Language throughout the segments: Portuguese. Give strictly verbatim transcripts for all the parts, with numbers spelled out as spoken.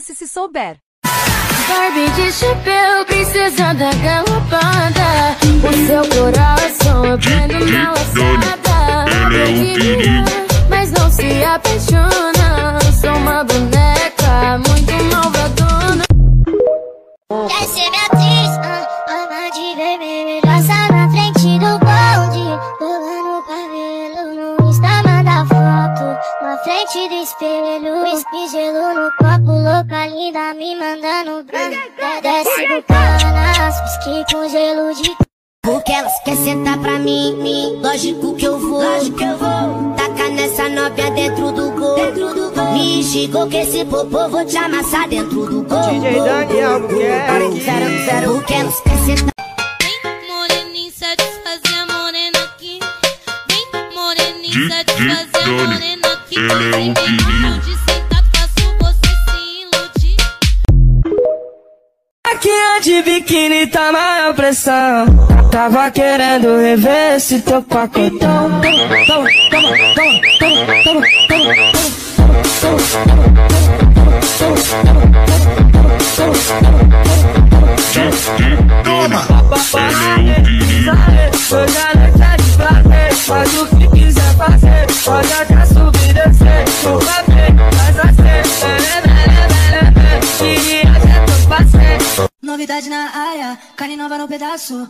lance se souber. Barbie de chapéu, princesa da galopada. O seu coração é pleno na laçada. Ela é um perigo, mas não se apaixona. Sou uma boneca muito malvadona. Quer ser minha atriz? Ah, ama de vermelho. Passa na frente do bonde, pulando o cabelo. No Insta manda foto na frente do espelho. Whisky, gelo no copo, louca linda me mandando branco. Desce do canas, whisky com gelo de c... Porque elas quer sentar pra mim, mim, lógico que eu vou, lógico que eu vou. Taca nessa nóbia dentro do gol, dentro do gol. Me xingou que esse popô vou te amassar dentro do gol. D J Daniel, porque elas quer sentar. Vem moreninha satisfazer a morena aqui. Vem moreninha satisfazer a morena aqui. Ela é um perigo. De sentar faço você se iludir. Maquinha de biquíni tá maior pressão. Tava querendo rever esse teu pacotão. Toma, toma, toma, toma, toma, toma, toma, novidade na área, carne nova no pedaço.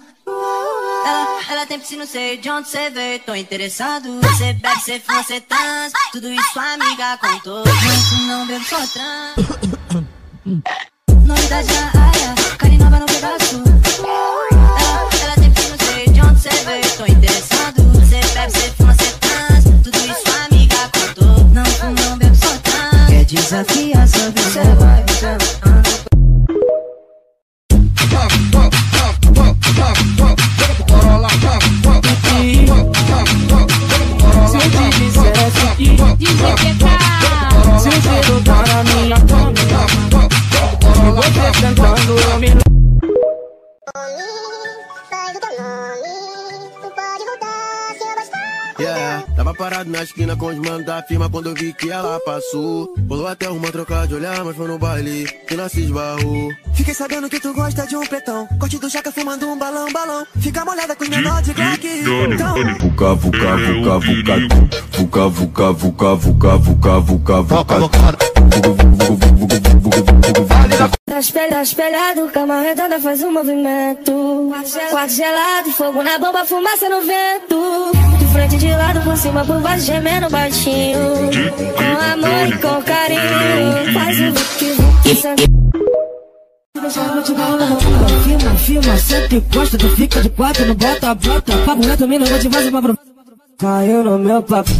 Ela, ela tem piscina, não sei de onde cê veio, tô interessado. Cê bebe, cê fuma, cê trans, tudo isso sua amiga contou. Mas não bebo, só trans. Novidade na área, carne nova no pedaço. Ela, ela tem piscina, não sei de onde cê veio, tô interessado. Cê bebe, cê fuma, cê trans, tudo isso sua amiga contou. Não, não bebo, só trans. Quer desafiar, sabe, cê vai, cê vai. Yeah, tava parado na esquina com os manos da firma quando eu vi que ela passou. Pulou até uma troca de olhar, mas foi no baile que não se esbarrou. Fiquei sabendo que tu gosta de um pretão, corte do jaca fumando um balão, balão. Fica molhada com os menores de Glock. Então, vuca, vuca, vuca, vuca, vuca, vuca, vuca, vuca, vuca, vuca, vuca. Espelhado, cama redonda faz um movimento. Quarto gelado, fogo na bomba, fumaça no vento. De frente de lado, por cima, por baixo, gemendo baixinho. Com amor e com carinho. Faz o que sangue. Filma, filma, senta e costa, tu fica de quatro, não bota, bota. Papo reto, mina, vou te fazer pra... Caiu no meu papo.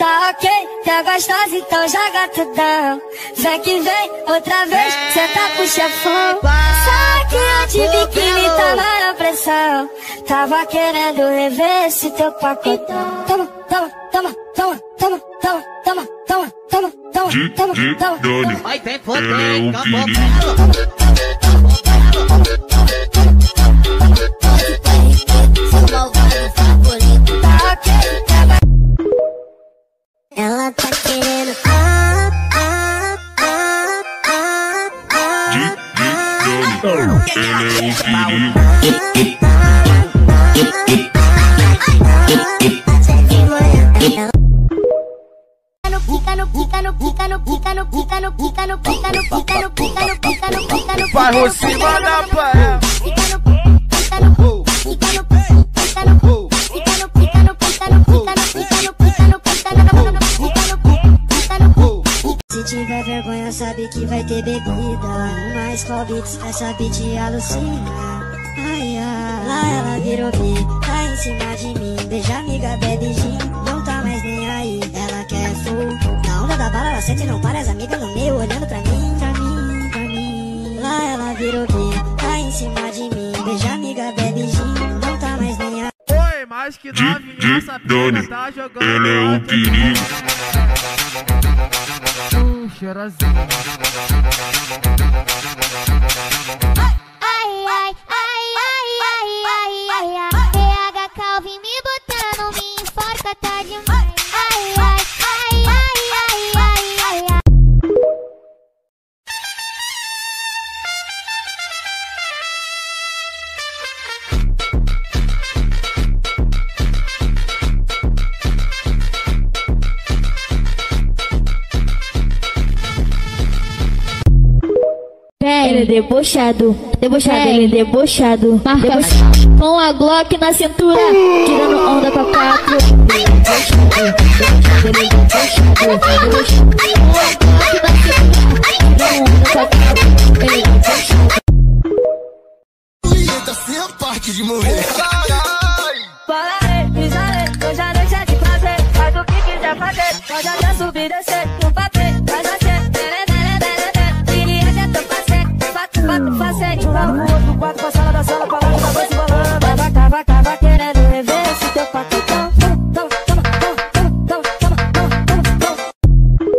Tá ok, tá gostosa, então joga tudão. Vem que vem, outra vez, cê tá pro chefão. Só que eu tive que me tomar na pressão. Tava querendo rever esse teu pacotão. Toma, toma, toma, toma, toma, toma, toma, toma, toma, toma, toma, toma, toma. Vai ter poder, acabou, velho. Sou malvado favorito. Tá ok, tá bom. Ela tá querendo ah, ah, ah, ah, ah, ah, tiver vergonha, sabe que vai ter bebida. Mas qual beats, essa beat alucina. Ai, ai, lá ela virou bi, tá em cima de mim. Beija amiga, bebe gin, não tá mais nem aí. Ela quer full, na onda da bala ela sente e não para. As amigas no meio olhando pra mim, pra mim, pra mim. Lá ela virou bi, tá em cima de mim. Beija amiga, bebe gin, não tá mais nem aí. Oi, mais que nove, nossa pica tá jogando. Ela é um perigo. Cheirosinho. Ai, ai, ai, ai, ai, ai, ai, ai. P H Calvin me botando, me enforca, tá demais. Ai, ai, ai, ai, ai, ai, ai, ai. ele é debochado, debochado, ele é debochado. Marca com a Glock na cintura, tirando onda pra quatro. Sem a parte de morrer. Falarei, pisarei, eu já deixei de fazer. Faz o que quiser fazer, pode até subir e descer. Não bater, faz nascer. Queria que é tão fazer. Bato, bato, fazer. De um lado pro outro, quatro pra sala da sala. Pra lá, pra dois, pra lá. Tava, tava, tava querendo rever esse teu pacotão. Toma, toma, toma, toma, toma, toma.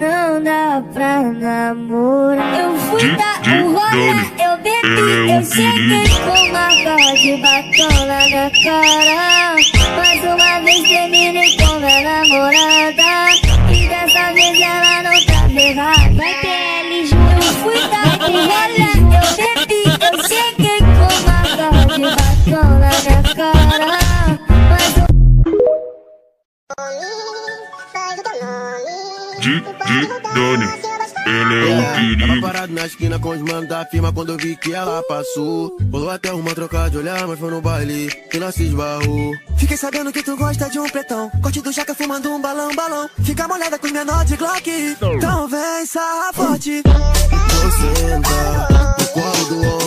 Não dá pra namorar. Eu fui dar um rolê. Eu sempre com uma barra de batom na minha cara. Mais uma vez terminei com minha namorada. E dessa vez ela não tá levada. Vai ter ele, juro. Eu fui dar com ela, eu bebi. Eu cheguei com uma barra de batom na minha cara. Mais uma... De, de, Doni. Ele é um perigo. Tava parado na esquina com os manos da firma quando eu vi que ela passou. Rolou até uma troca de olhar, mas foi no baile que nós se esbarrou. Fiquei sabendo que tu gosta de um pretão, corte do jaca fumando um balão, balão. Fica molhada com menor de Glock, então vem sarra forte. Vou sentar no colo do homem.